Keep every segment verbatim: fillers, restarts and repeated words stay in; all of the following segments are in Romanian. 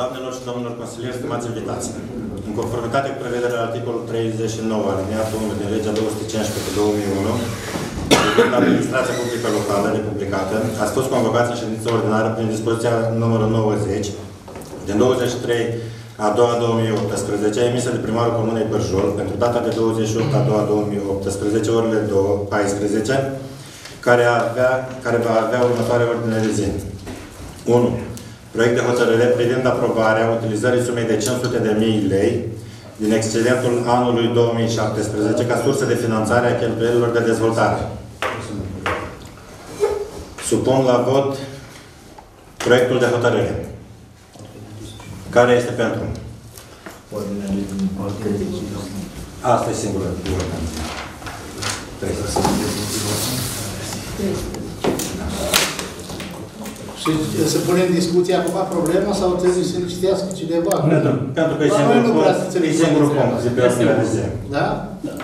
Doamnelor și domnilor consilieri, stimați invitați, în conformitate cu prevederea articolului treizeci și nouă, alineatul unu din legea două sute cincisprezece pe două mii unu, privind administrația publică locală republicată, ați fost convocați în ședință ordinară prin dispoziția numărul nouăzeci din douăzeci și trei a doua două mii optsprezece, emisă de primarul Comunei Pîrjol pentru data de douăzeci și opt a doua două mii optsprezece, orele două paisprezece, care, avea, care va avea următoarea ordine de zi. unu. Proiect de hotărâre privind aprobarea utilizării sumei de cinci sute de mii lei din excedentul anului două mii șaptesprezece ca sursă de finanțare a cheltuielilor de dezvoltare. Supun la vot proiectul de hotărâre. Care este pentru? Asta e singură. Și să punem în discuție acum problema sau trebuie să ne citească cineva? Nu, nu. Pentru că e singurul punct de pe ordinea de zi. Da? Da.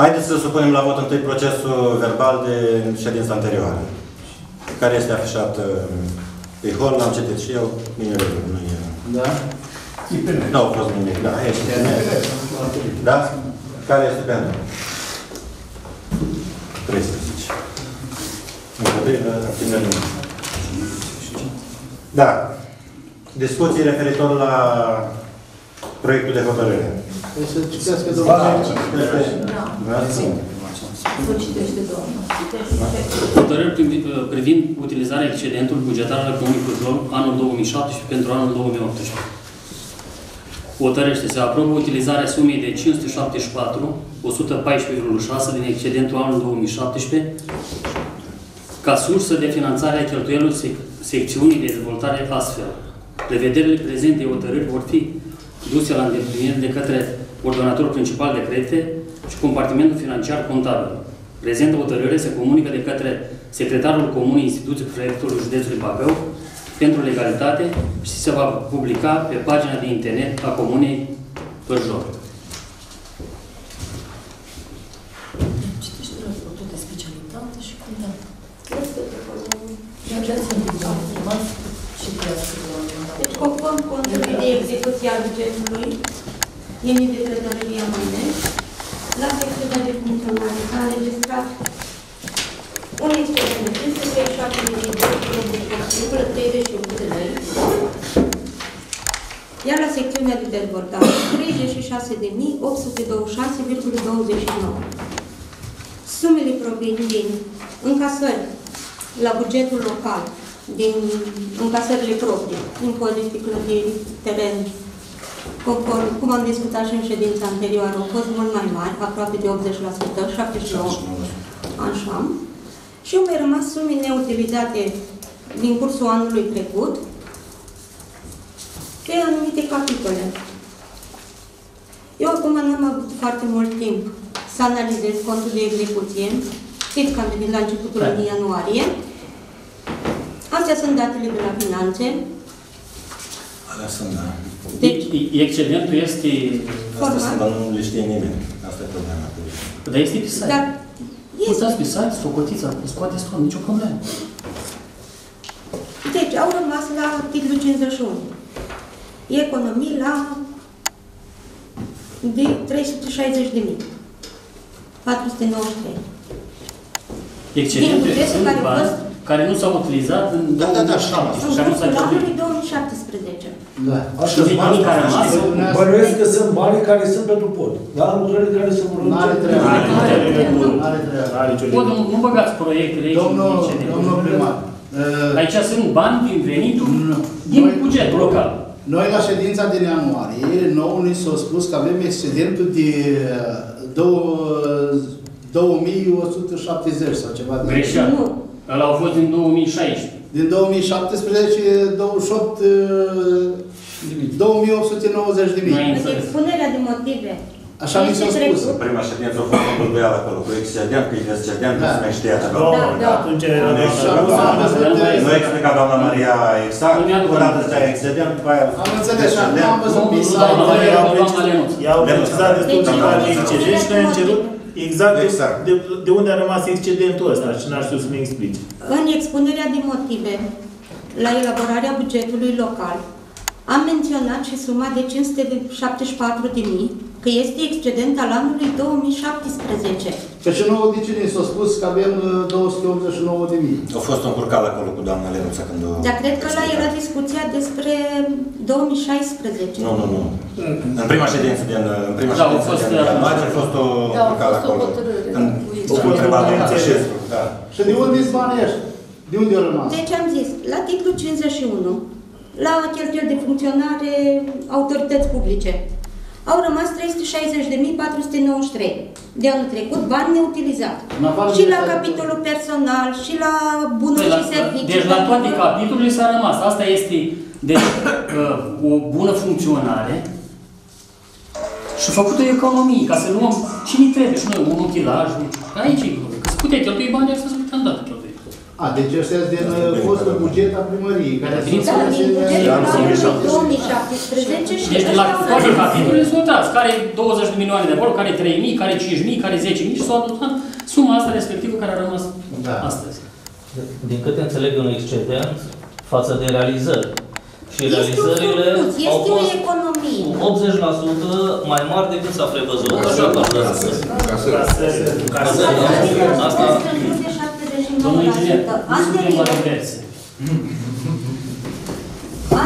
Haideți să supunem la vot întâi procesul verbal de ședința anterioară, care este afișat pe hol, l-am citit și eu, bine rău, nu e... Da? Nu a fost nimic, da, ești. Da? Care este pentru? treisprezece. Da. Discuții referitor la proiectul de hotărâre. Să citească domnul. Hotărâri privind utilizarea excedentului bugetar al Comunei Pîrjol anul două mii șaptesprezece pentru anul două mii optsprezece. Hotărăște, se aprobă utilizarea sumei de cinci sute șaptezeci și patru mii o sută paisprezece virgulă șase din excedentul anului două mii șaptesprezece ca sursă de finanțare a cheltuielor sec secțiunii de dezvoltare astfel. Prevederile prezente hotărâri vor fi duse la îndeplinire de către ordonator principal de credite și compartimentul financiar contabil. Prezentă hotărâre se comunică de către secretarul Comunii Instituției Prefectului Județului Bacău pentru legalitate și se va publica pe pagina de internet a Comunei Pîrjol. Citește raportul de specialitate și cum da. Cred că de acolo... Deci, conform contului de execuție a bugetului, ieni de credătoria mâine, la secțiunea de funcționare a înregistrat un excedent de treizeci și șapte mii de lei, iar la secțiunea de dezvoltare treizeci și șase de mii opt sute douăzeci și șase virgulă douăzeci și nouă. Sumele provin din încasări la bugetul local, din încasările proprii, impozit pe clădiri, teren, conform, cum am discutat și în ședința anterioară, au fost mult mai mari, aproape de optzeci la sută, șaptezeci și nouă la sută, așa. Și au mai rămas sume neutilizate din cursul anului trecut pe anumite capitole. Eu acum n-am avut foarte mult timp să analizez contul de execuție, știți că am venit la începutul lunii ianuarie. Astea sunt datele de la finanțe. Alea sunt, da. Deci, excedentul este... Astea sunt, dar nu le știe nimeni. Asta e problema. Dar este pisat. Puteți pisați, socotița, scoateți tot, nicio problemă. Deci, au rămas la titlul cincizeci și unu. Economii la de trei sute șaizeci de mii patru sute nouăzeci și trei. Excedentul este un bani care nu s-a utilizat în două mii șaptesprezece. Da. Așa sunt banii care au rămas. Bănuiesc că sunt banii care sunt pentru pod. Dar lucrările care sunt pentru pod. Nu are treabă. Podul, nu băgați proiectele aici. Domnul primar. Aici sunt bani din venitul din buget local. Noi la ședința din ianuarie, nouă ni s-a spus că avem excedentul de două mii o sută șaptezeci sau ceva de greșeală. Ăla au fost din două mii șaisprezece. Din două mii șaptesprezece, douăzeci și opt, două mii opt sute nouăzeci de mii. Expunerea de motive. Așa mi s-a spus. În prima ședință a fost bălbăială acolo, cu excedent, cu excedent, nu se mai știa de acolo. Da, da. Nu explica doamna Maria exact, o dată zicea excedent, după aia... Am înțeles, nu am văzut pisat. I-au precisat destul de mare excedent și noi am cerut exact, exact. De, de unde a rămas excedentul ăsta și n-aș știu să mi explici. În expunerea de motive la elaborarea bugetului local. Am menționat și suma de cinci sute șaptezeci și patru de mii, că este excedent al anului două mii șaptesprezece. Pe ce nouă dicinii s-a spus că avem două sute optzeci și nouă de mii. A fost o încurcală acolo cu doamna Lenuța când o... Dar cred că la era discuția despre două mii șaisprezece. Nu, nu, nu. În prima ședință din... În prima ședință din martie a fost o încurcală acolo. O întrebare în Țeșescu, da. Și de unde îți banii ești? De unde au rămas? Deci am zis, la titlu cincizeci și unu, la cheltuieli de funcționare autorități publice, au rămas trei sute șaizeci de mii patru sute nouăzeci și trei de anul trecut, bani neutilizat. Și la capitolul personal, și la bunuri și servicii. Deci la toate capitolele s-a rămas. Asta este o bună funcționare și făcută economie, ca să luăm cine trebuie și noi, un utilaj. Aici e că se putea cheltui banii, să se putea îndată cheltui. A, deci ăștia sunt din fostul buget a primăriei, care sunt două mii șaptesprezece și... Deci la toate capitolele sunt dați, care douăzeci de milioane de euro, care trei mii, care cinci mii, care zece mii și s-au adunat suma asta respectivă care a rămas astăzi. Din câte înțeleg un excedent față de realizări. Și realizările au fost optzeci la sută mai mari decât s-a prevăzut. Așa că astăzi. Asta... Domnul inginer, nu suntem la diverse.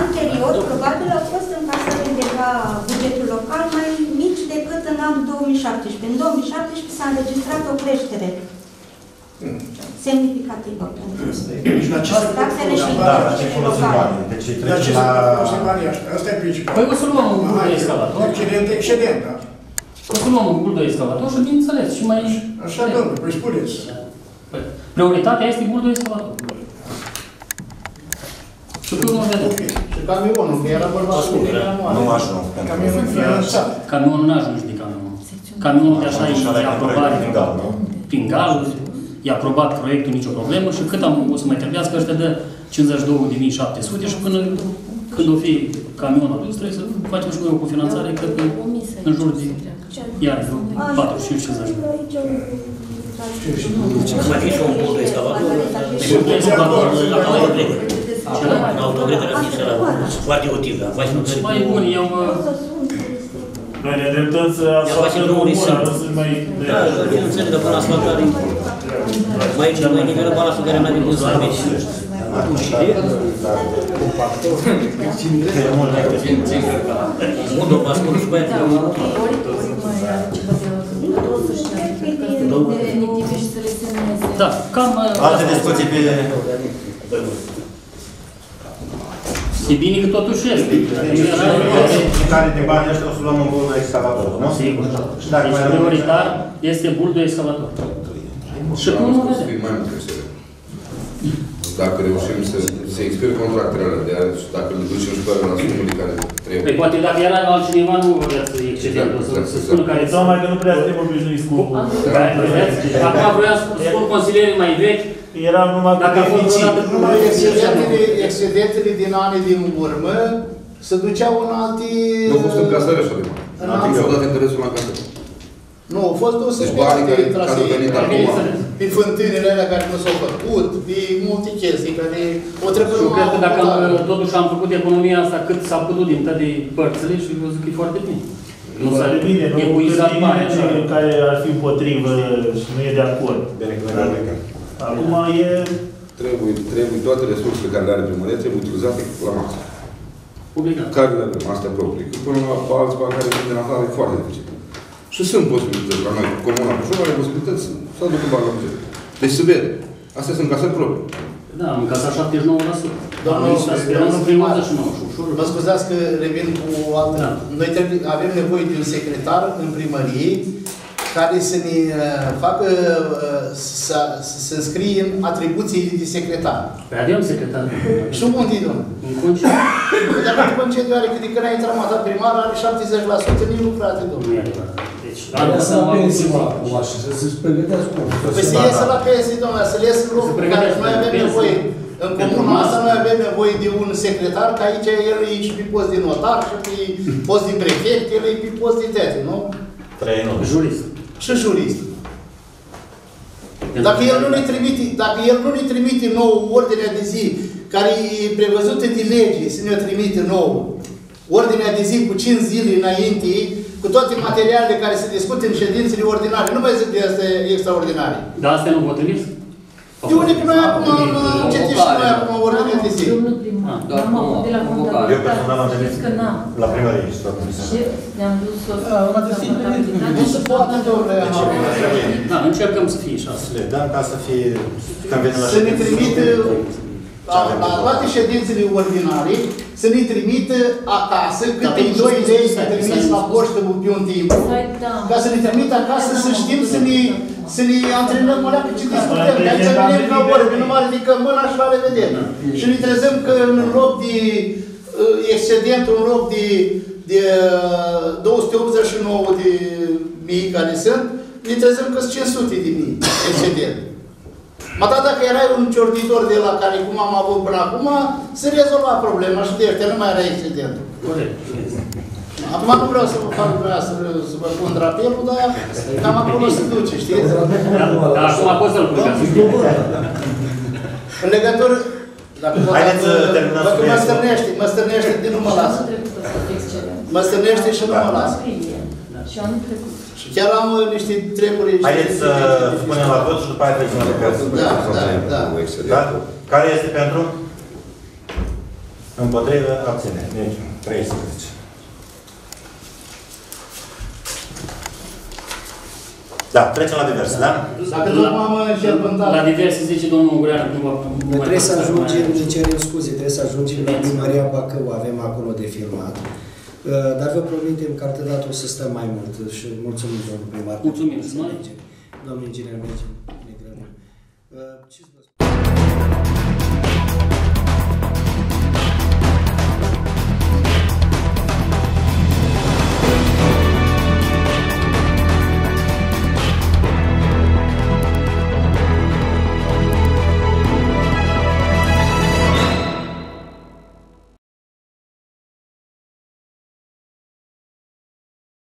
Anterior, probabil au fost încasate de la bugetul local mai mici decât în anul două mii șaptesprezece. În două mii șaptesprezece s-a înregistrat o creștere semnificativă. Taxele și interdicții locale. Dar ce sunt folosite banii ăștia? Asta e principal. Păi o să luăm un grup de escalator. O să luăm un grup de escalator și bineînțeles. Așa, domnule, păi spuneți. Prioritatea este bultul escalator. Și pe urmă vedem. Și camionul, că era bărbat cu camionul. Nu ajung. Camionul nu ajunge de camionul. Camionul de așa e aprobat prin galul, i-a aprobat proiectul, nicio problemă și cât am o să mai trebuiască ăștia de cincizeci și două de mii șapte sute și până când o fi camionul adus, trebuie să facem și noi o cofinanțare, cred că în jur de iar patruzeci și cinci cincizeci. Mai fi și un bol de escavator, și un bol de escavator la autogrecă. La autogrecă ar fi și la foarte util, dar faci lucrări. Mai bun, eu... Noi ne dreptăm să asfaltăm o mână, nu sunt mai... Da, eu înțeleg că până asfaltare... Mai aici, mai nivelul palasul care mai vin să aveți. Atunci, e mult mai puțin. Mult o pascul și pe aia trebuie mult. Da, cam... Alte discuții pe... E bine că totuși este. Care de bani ăștia o să luăm în buldo excavator, nu? Sigur. Prioritar este buldo excavator. Și cum nu vede? Dacă reușim să se expire contractele alea de aia, dacă le ducem și pe alea la sumele care trebuie. Păi poate dacă era altcineva nu vrea să excedentul, să spună care... Sau mai că nu prea suntem obișnuiți cu... Acum vreau să spun consilierii mai vechi, dacă a fost vreodată... Numai excedentele din anii din urmă se duceau în alte... Nu a fost în casare așa de mare. În alte... S-au dat interesul la casare. Nu, au fost o săptămână de trasee. Pe fântânile alea care nu s-au făcut, pe multe chestii care o trebuie... Și cred că dacă totuși am făcut economia asta cât s-a putut din toate părțile și am văzut că e foarte bine. Nu s-a epuizat bani. Care ar fi împotrivă și nu e de acord. Acum e... Trebuie toate resursele care le are primăria, trebuie utilizate la maxim. Care le avem, astea proprii. Că până la alți bani care vin de afară e foarte dificil. Și sunt posibilități la noi, comuna Pîrjol are posibilități să aducă bani la buget. Deci se vede. Astea sunt casări proprii. Da, am încasat șaptezeci și nouă la sută. Doamne, sperăm prin optzeci și nouă la sută. Vă scuzați că revin cu o altă... Noi avem nevoie de un secretar în primărie care să ne facă să înscrie în atribuțiile de secretar. Păi avem secretar. Și un continuu. Un concediu. Dar un concediu are cât de când a intrat mandat primar, are șaptezeci la sută din lucrate, domnule. Dar să pensie acum și să-și pregătească cum. Păi să iese la pensii, domnule, să le iese lucruri, care noi avem nevoie. În comuna asta noi avem nevoie de un secretar, că aici el e și pe post de notar, și pe post de prefect, el e pe post de tete, nu? Trei nomi. Jurist. Și jurist. Dacă el nu ne trimite nouă ordinea de zi care e prevăzută de lege să ne-o trimite nouă, ordinea de zi cu cinci zile înainte, cu toate materialele care se discută în ședințele ordinare. Nu mai zic de astea extraordinare. Dar astea nu potrivesc? De unde că noi acum am citit și noi acum ordinea de zi. Eu nu primar. Am avut de la contabiltate. Eu personal am venit la prima registrată. Și ne-am dus o contabilitate. Nu se poate, domnule. Da, încercăm să fie șasele. Da, ca să fie... Să ne trimite... La toate ședințele ordinare, să ne trimită acasă câte doi lei să trimiți la poștă pe un timp. Ca să ne trimită acasă să știm să ne antrenăm alea pe ce discutăm. De aici venim la oră, că nu mai ridicăm mâna și la revedere. Și ne trezăm că în loc de excedent, în loc de două sute optzeci și nouă de mii care sunt, ne trezăm că sunt cinci sute de mii excedent. Mă dat dacă erai un ciorditor de la care cum am avut până acum, se rezolva problema și de iertea, nu mai era excedentul. Corect. Acum nu vreau să vă fac vrea să vă pun drapelul, dar cam acolo se duce, știți? Dar acum poți să-l pun. În legătură... Haideți să terminați. Văd că mă stârnește, mă stârnește de nu mă lasă. Mă stârnește și nu mă lasă. Și anul trecut. Și chiar am niște treburi... Haideți să punem la vot și după aia trecem la vot. Da, da, da. Da? Care este pentru? Împotrivă, abține. Deci, treisprezece. Da, trecem la diverse, da? Dacă nu am încerpântat... La diverse, zice domnul Ungureanu, nu va... Trebuie să ajungem, ne cerem scuze, trebuie să ajungem la Primăria Bacău, avem acolo de filmat. Dar vă promitem că altă dată o să stăm mai mult și mulțumim, domnul primar. Mulțumim, domnul inginer. Domnul inginer, mergem.